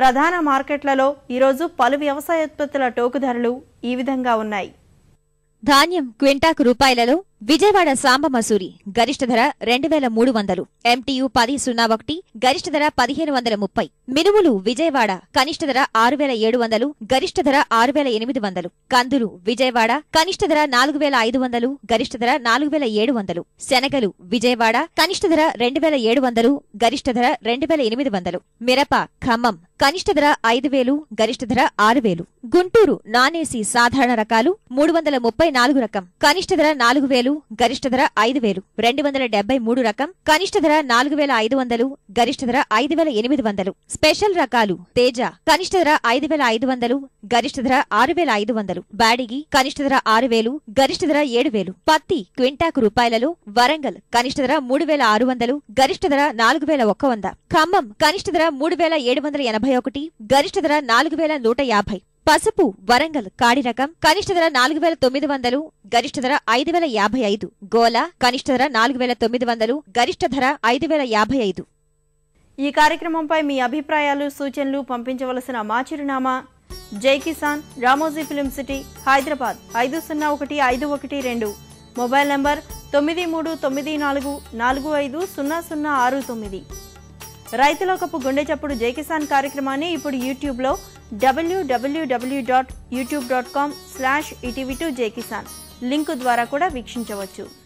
ప్రధాన మార్కెట్లలో ఈ రోజు పలు వ్యవసాయ ఉత్పత్తుల టోకు ధరలు ఈ విధంగా ఉన్నాయి. ధాన్యం క్వింటాకు రూపాయలలో విజయవాడ సాంబ మసూరి గరిష్ట ధర 2300, MTU 10.01 గరిష్ట ధర 1530, మినుములు విజయవాడ కనిష్ట ధర 6700 గరిష్ట ధర 6800, కందులు విజయవాడ కనిష్ట ధర 4500 గరిష్ట ధర 4700, శనగలు విజయవాడ కనిష్ట ధర 2700 గరిష్ట ధర 2800, మిరప ఖమ్మం కనిష్ట ధర 5000 గరిష్ట ధర 6000, గుంటూరు నానేసి సాధారణ రకాలు 334 రకం కనిష్ట ధర 4000 గరిష్ట ధర 5000, 273 రకం కనిష్ట ధర 4500 గరిష్ట ధర 5800, స్పెషల్ రకాలు తేజ కనిష్ట ధర 5500 గరిష్ట ధర 6500, బాడిగి కనిష్ట ధర 6000 గరిష్ట ధర 7000, పత్తి క్వింటాకు రూపాయలలో వరంగల్ కనిష్ట ధర 3600 గరిష్ట ధర 4100, ఖమ్మం కనిష్ట ధర 3781 గరిష్ట ధర 4150, పసుపు వరంగల్ కాడి రకం కనిష్ట ధర 4900 గరిష్ట ధర 5055, గోల కనిష్ట ధర 4900 గరిష్ట ధర 5055. ఈ కార్యక్రమంపై మీ అభిప్రాయాలు సూచనలు పంపించవలసిన మా చిరునామా Jai Kisan, Ramoji film city, Hyderabad 501512, mobile number 9394450069. రైతులకపు గుండె చప్పుడు జైకిసాన్ కార్యక్రమాన్ని ఇప్పుడు యూట్యూబ్లో www.youtube.com/etv2jaikisan లింకు ద్వారా కూడా వీక్షించవచ్చు.